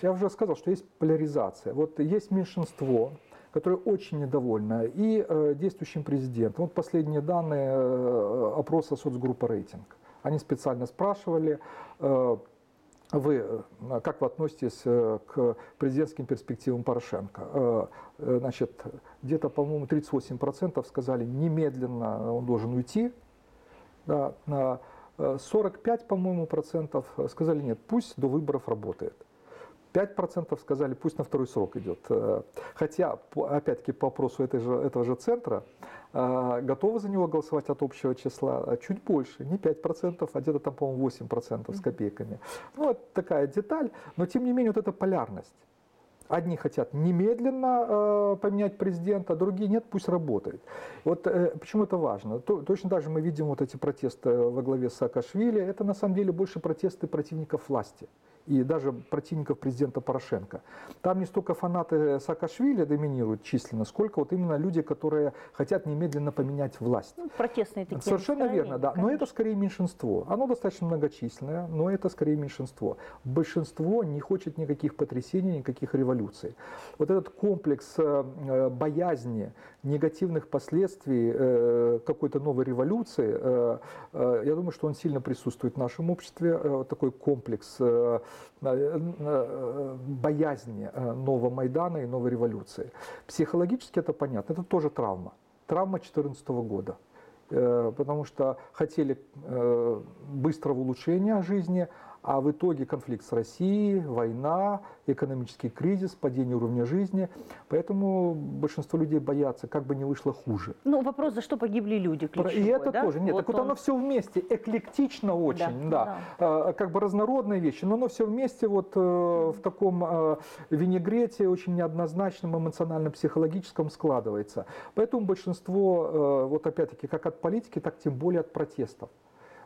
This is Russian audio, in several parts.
Я уже сказал, что есть поляризация. Вот есть меньшинство, которое очень недовольно и действующим президентом. Вот последние данные опроса соцгруппы «Рейтинг». Они специально спрашивали, как вы относитесь к президентским перспективам Порошенко. Значит, где-то, по-моему, 38% сказали, немедленно он должен уйти. 45, по-моему, процентов сказали, нет, пусть до выборов работает. 5% сказали, пусть на второй срок идет. Хотя, опять-таки, по опросу этого же центра, готовы за него голосовать от общего числа чуть больше, не 5%, а где-то там, по-моему, 8% с копейками. Ну, это такая деталь, но тем не менее вот эта полярность. Одни хотят немедленно поменять президента, другие нет, пусть работает. Вот почему это важно? Точно так же мы видим вот эти протесты во главе с Саакашвили. Это на самом деле больше протесты противников власти и даже противников президента Порошенко. Там не столько фанаты Саакашвили доминируют численно, сколько вот именно люди, которые хотят немедленно поменять власть. Ну, протестные такие. Совершенно верно, да. Конечно. Но это скорее меньшинство. Оно достаточно многочисленное, но это скорее меньшинство. Большинство не хочет никаких потрясений, никаких революций. Вот этот комплекс боязни, негативных последствий какой-то новой революции, я думаю, что он сильно присутствует в нашем обществе. Такой комплекс боязни нового Майдана и новой революции. Психологически это понятно, это тоже травма. Травма 2014 года. Потому что хотели быстрого улучшения жизни, а в итоге конфликт с Россией, война, экономический кризис, падение уровня жизни. Поэтому большинство людей боятся, как бы не вышло хуже. Ну, вопрос, за что погибли люди, ключевой, и это да? Тоже, нет, вот так вот оно все вместе, эклектично очень, да. Как бы разнородные вещи, но оно все вместе вот в таком винегрете, очень неоднозначном, эмоционально-психологическом складывается. Поэтому большинство, вот опять-таки, как от политики, так тем более от протестов.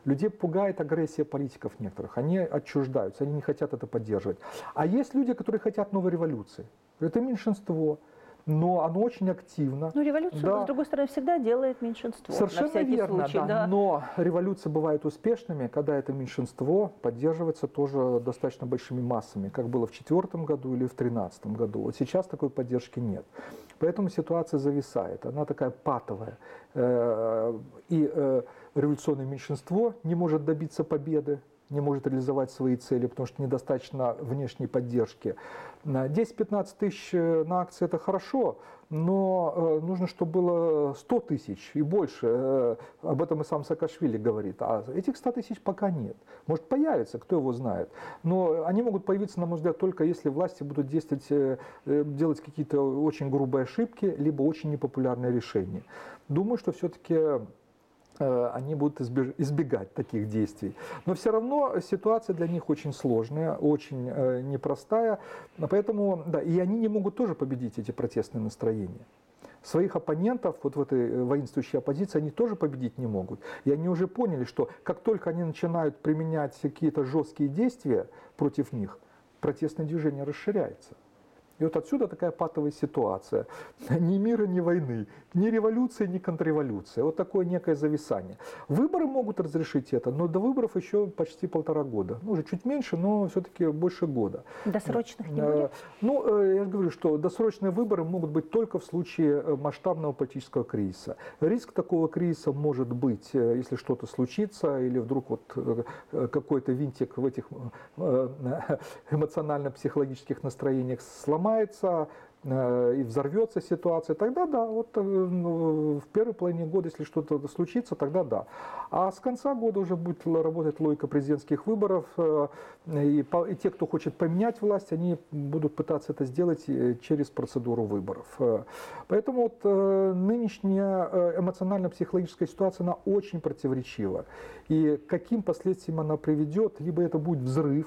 Людей пугает агрессия политиков некоторых. Они отчуждаются, они не хотят это поддерживать. А есть люди, которые хотят новой революции. Это меньшинство, но оно очень активно. Ну, революцию, да. С другой стороны, всегда делает меньшинство. Совершенно верно, случай, да. Но революции бывают успешными, когда это меньшинство поддерживается тоже достаточно большими массами, как было в 2004 году или в 2013 году. Вот сейчас такой поддержки нет. Поэтому ситуация зависает, она такая патовая. И революционное меньшинство не может добиться победы, не может реализовать свои цели, потому что недостаточно внешней поддержки. 10-15 тысяч на акции – это хорошо, но нужно, чтобы было 100 тысяч и больше. Об этом и сам Саакашвили говорит. А этих 100 тысяч пока нет. Может, появится, кто его знает. Но они могут появиться, на мой взгляд, только если власти будут делать какие-то очень грубые ошибки, либо очень непопулярные решения. Думаю, что все-таки они будут избегать таких действий. Но все равно ситуация для них очень сложная, очень непростая. Поэтому, да, и они не могут тоже победить эти протестные настроения. Своих оппонентов вот в этой воинствующей оппозиции они тоже победить не могут. И они уже поняли, что как только они начинают применять какие-то жесткие действия против них, протестное движение расширяется. И вот отсюда такая патовая ситуация. Ни мира, ни войны, ни революции, ни контрреволюции. Вот такое некое зависание. Выборы могут разрешить это, но до выборов еще почти 1,5 года. Ну, уже чуть меньше, но все-таки больше года. Досрочных не будет? Ну, я же говорю, что досрочные выборы могут быть только в случае масштабного политического кризиса. Риск такого кризиса может быть, если что-то случится, или вдруг вот какой-то винтик в этих эмоционально-психологических настроениях сломается, и взорвется ситуация, тогда да, вот в первой половине года, если что-то случится, тогда да. А с конца года уже будет работать логика президентских выборов, и те, кто хочет поменять власть, они будут пытаться это сделать через процедуру выборов. Поэтому вот нынешняя эмоционально-психологическая ситуация, она очень противоречива. И к каким последствиям она приведет, либо это будет взрыв,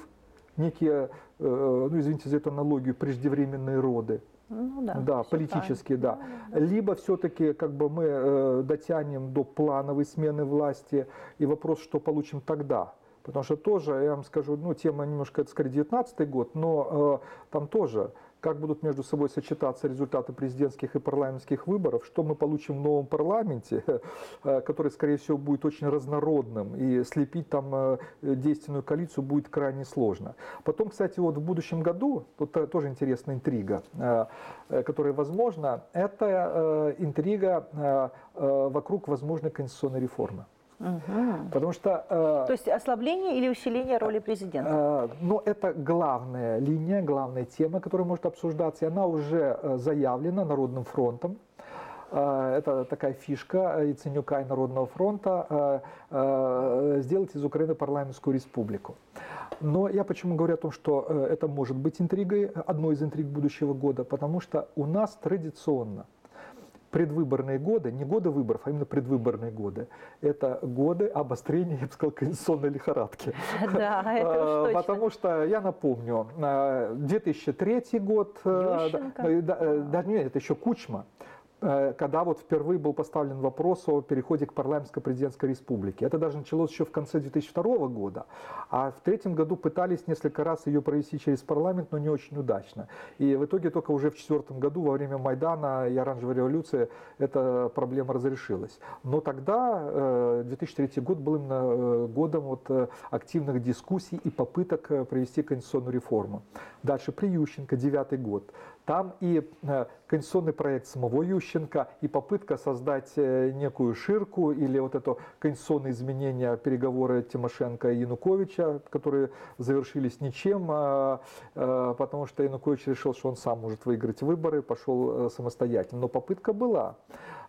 некие, ну извините за эту аналогию, преждевременные роды, ну, да, политические, да. Либо все-таки как бы мы дотянем до плановой смены власти, и вопрос, что получим тогда. Потому что тоже, я вам скажу, ну тема немножко, это скорее 19-й год, но там тоже как будут между собой сочетаться результаты президентских и парламентских выборов, что мы получим в новом парламенте, который, скорее всего, будет очень разнородным, и слепить там действенную коалицию будет крайне сложно. Потом, кстати, вот в будущем году, тут тоже интересная интрига, которая возможна, это интрига вокруг возможной конституционной реформы. Угу. Потому что... То есть ослабление или усиление роли президента? Но это главная линия, главная тема, которая может обсуждаться. И она уже заявлена Народным фронтом. Это такая фишка Яценюка и Народного фронта — сделать из Украины парламентскую республику. Но я почему говорю о том, что это может быть интригой, одной из интриг будущего года, потому что у нас традиционно предвыборные годы, не годы выборов, а именно предвыборные годы, это годы обострения, я бы сказал, конституционной лихорадки. Да, это уж точно. Потому что, я напомню, 2003 год, даже нет, это еще Кучма, когда вот впервые был поставлен вопрос о переходе к парламентско-президентской республике. Это даже началось еще в конце 2002 года, а в 2003 году пытались несколько раз ее провести через парламент, но не очень удачно. И в итоге только уже в 2004 году, во время Майдана и Оранжевой революции, эта проблема разрешилась. Но тогда 2003 год был именно годом вот активных дискуссий и попыток провести конституционную реформу. Дальше при Ющенко, 2009 год. Там и конституционный проект самого Ющенко, и попытка создать некую ширку, или вот это конституционные изменения, переговоры Тимошенко и Януковича, которые завершились ничем, потому что Янукович решил, что он сам может выиграть выборы, пошел самостоятельно. Но попытка была.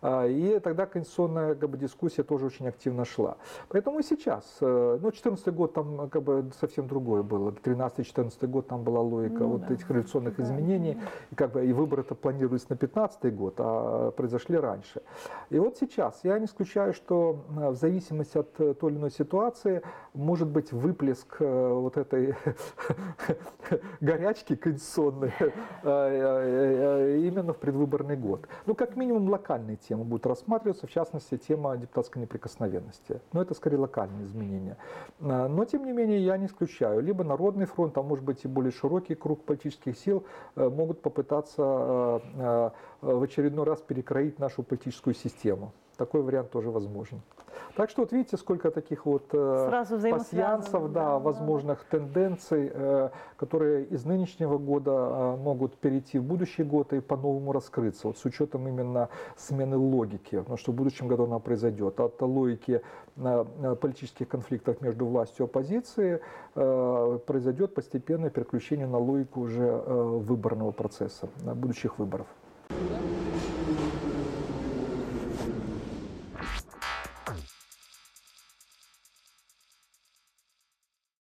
И тогда конституционная дискуссия тоже очень активно шла. Поэтому и сейчас. Ну, 2014 год там совсем другое было. 2013-2014 год там была логика этих революционных изменений. И, и выборы-то планировались на 2015 год, а произошли раньше. И вот сейчас я не исключаю, что в зависимости от той или иной ситуации может быть выплеск вот этой горячки конституционной именно в предвыборный год. Ну, как минимум, локальные темы будут рассматриваться, в частности, тема депутатской неприкосновенности. Но это скорее локальные изменения. Но, тем не менее, я не исключаю. Либо Народный фронт, а может быть и более широкий круг политических сил могут попытаться в очередной раз перекроить нашу политическую систему. Такой вариант тоже возможен. Так что вот видите, сколько таких вот пасьянцев, возможных тенденций, которые из нынешнего года могут перейти в будущий год и по-новому раскрыться, вот с учетом именно смены логики, потому что в будущем году она произойдет. От логики политических конфликтов между властью и оппозицией произойдет постепенное переключение на логику уже выборного процесса, будущих выборов.